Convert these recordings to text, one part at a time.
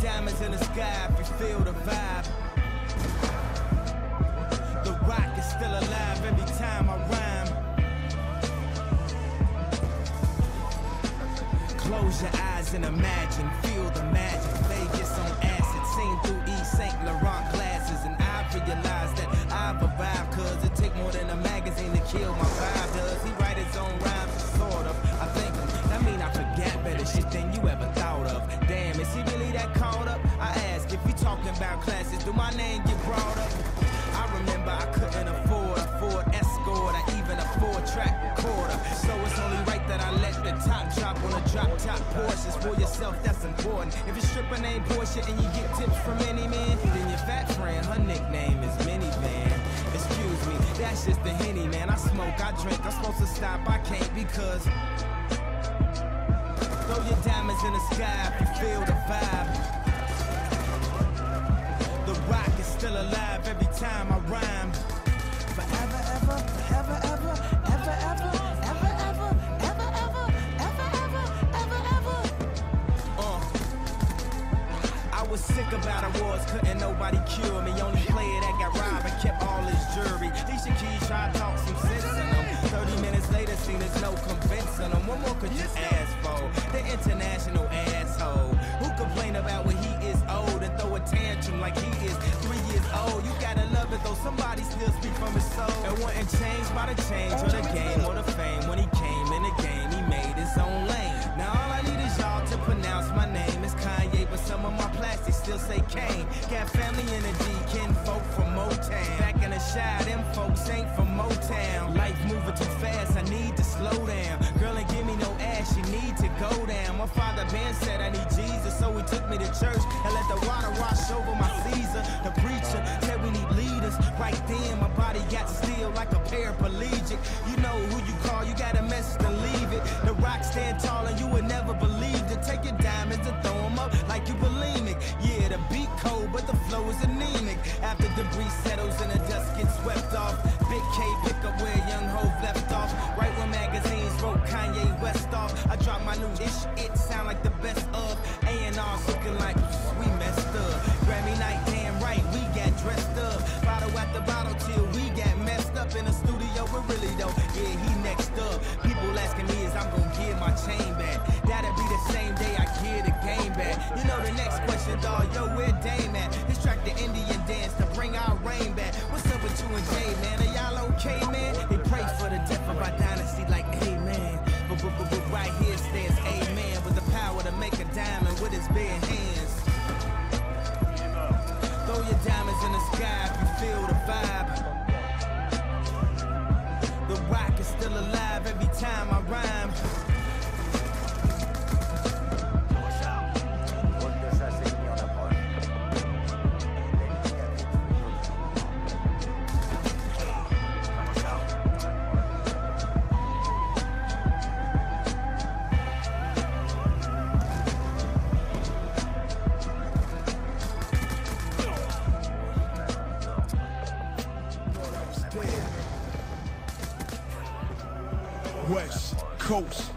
Diamonds in the sky, if you feel the vibe. The rock is still alive every time I rhyme. Close your eyes and imagine, feel the magic. Vegas on acid, seen through East St. Laurent glasses. And I realize that I've arrived, cause it take more than a magazine to kill my vibe. Does he write his own rhymes? Sort of, I think. That mean I forgot better shit than you ever thought of. Damn, is he really that caught up? I ask, if you talking about classes, do my name get brought up? I remember I couldn't afford a Ford Escort or even a four-track quarter. So it's only right that I let the top drop on a drop-top Porsches. For yourself, that's important. If your stripper named Porsche and you get tips from any man, then your fat friend, her nickname is Minivan. Excuse me, that's just the Henny, man. I smoke, I drink, I'm supposed to stop, I can't because... Throw your diamonds in the sky if you feel the vibe. The rock is still alive every time I rhyme. Forever, ever, forever, ever, ever, ever, ever, ever, ever, ever, ever, ever, ever, ever. I was sick about awards, couldn't nobody cure me. Only player that got robbed and kept all his jewelry. Alicia Keys tried to talk some sense in them. 30 minutes See, there's no convincing them. What more could you ask for? The international asshole who complain about when he is old and throw a tantrum like he is 3 years old. You gotta love it though. Somebody still speak from his soul. And wasn't changed by the change or the game or the fame. When he came in the game, he made his own lane. Now all I need is y'all to pronounce my name. It's Kanye, but some of my plastics still say Kane. Got family energy, kin folk from Motown. Back in the shy, them folks ain't from Motown. Life moving too fast, I need to slow down. Girl, ain't give me no ass, you need to go down. My father Ben said I need Jesus, so he took me to church and let the water wash over my Caesar. The preacher said we need leaders. Right then, my body got still like a paraplegic. You know who you call, you got a message to leave it. The rock stand tall and you would never believe it. Take your diamonds and throw them up like you bulimic. Yeah, the beat cold, but the flow is anemic. After debris settles and the dust gets swept off, Big K pick up where Young Hov left off. Right when magazines wrote Kanye West off, I dropped my new ish, it sound like the best of A&R's looking like we messed up. Grammy night, damn right, we got dressed up. Bottle at the bottle till we got messed up in the studio, but really though, yeah, he next up. People asking me is I'm gonna get my chain back. That'll be the same day I get the game back. You know the next question, dawg, yo, where Dame at? This track the Indian dance to bring our rain back. What's up with you and Jay, man? Are y'all okay, man? They pray for the death of our dynasty like amen. But right here stands amen, with the power to make a diamond with his bare hands. Throw your diamonds in the sky if you feel the vibe. The rock is still alive every time I rhyme. Coast.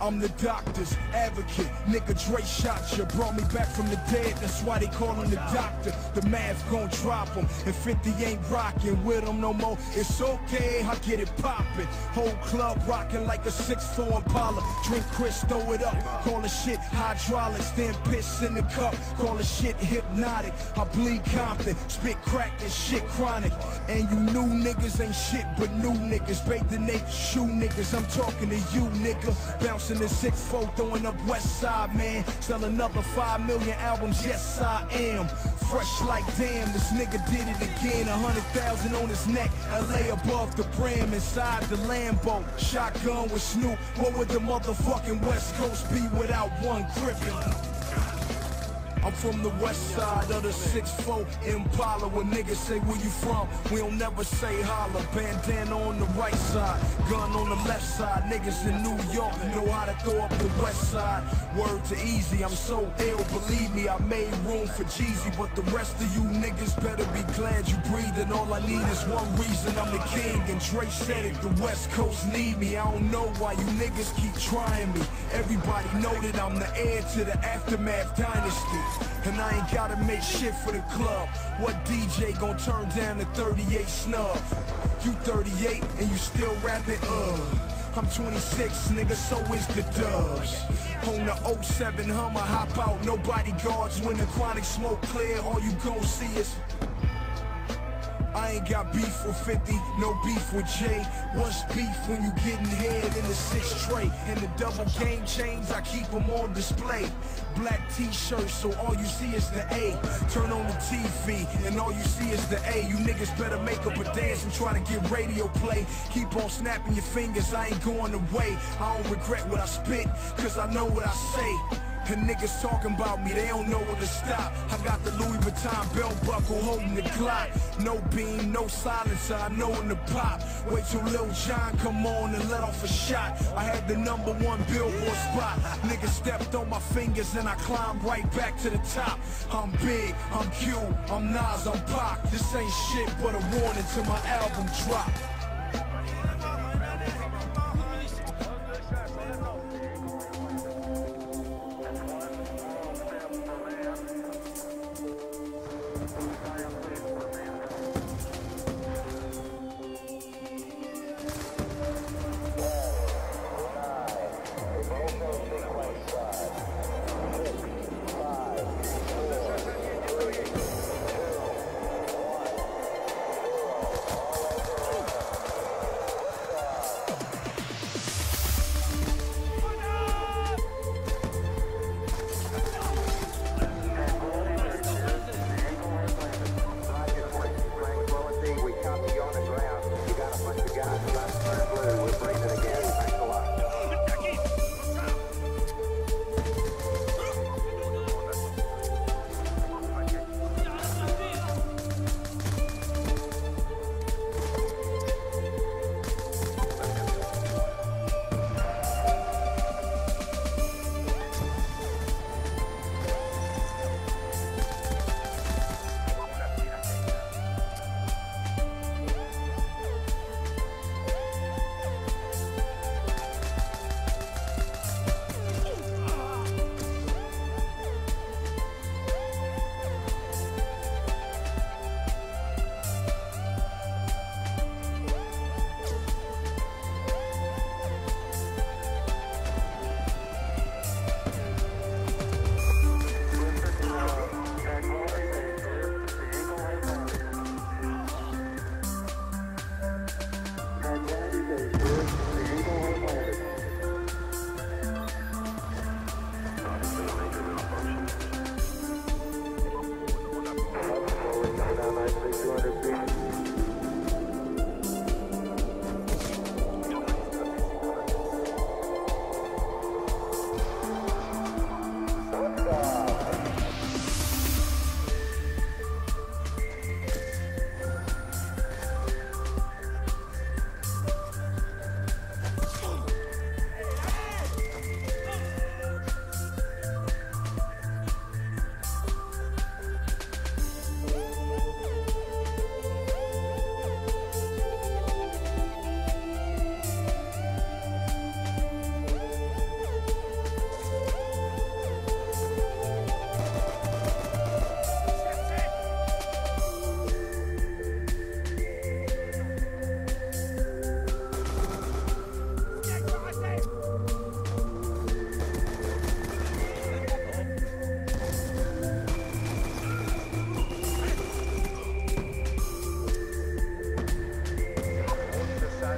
I'm the doctor's advocate. Nigga Dre shot ya, brought me back from the dead. That's why they call him the doctor. The math gon' drop him, and 50 ain't rockin' with him no more. It's okay, I get it poppin'. Whole club rockin' like a 6'4 Impala. Drink Chris, throw it up, call the shit hydraulics. Then piss in the cup, call the shit hypnotic. I bleed Compton, spit crack and shit chronic. And you new niggas ain't shit but new niggas. Bathed in they shoe niggas, I'm talking to you nigga. Bouncing the 6'4, throwing up West Side, man. Sell another 5 million albums, yes I am. Fresh like damn, this nigga did it again. 100,000 on his neck, LA above the brim. Inside the Lambo, shotgun with Snoop. What would the motherfucking West Coast be without one grippin'? I'm from the west side of the 6'4 Impala. When niggas say where you from, we don't never say holla. Bandana on the right side, gun on the left side. Niggas in New York know how to throw up the west side. Word to easy, I'm so ill, believe me. I made room for Jeezy, but the rest of you niggas better be glad you breathing. All I need is one reason, I'm the king. And Dre said it, the west coast need me. I don't know why you niggas keep trying me. Everybody know that I'm the heir to the Aftermath dynasty. And I ain't gotta make shit for the club. What DJ gon' turn down the 38 snub? You 38 and you still rapping, I'm 26, nigga, so is the dubs. On the 07 Hummer, hop out, no bodyguards. When the chronic smoke clear, all you gon' see is I ain't got beef with 50, no beef with Jay. What's beef when you getting head in the 6th tray? And the double game chains, I keep them on display. Black t-shirt, so all you see is the A. Turn on the TV, and all you see is the A. You niggas better make up a dance and try to get radio play. Keep on snapping your fingers, I ain't going away. I don't regret what I spit, cause I know what I say. And niggas talking about me, they don't know where to stop. I got the Louis Vuitton belt buckle holding the Glock. No beam, no silencer, I know when to pop. Wait till Lil Jon come on and let off a shot. I had the #1 Billboard spot. Niggas stepped on my fingers and I climbed right back to the top. I'm big, I'm Q, I'm Nas, I'm Pac. This ain't shit but a warning till my album drop.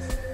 podcast.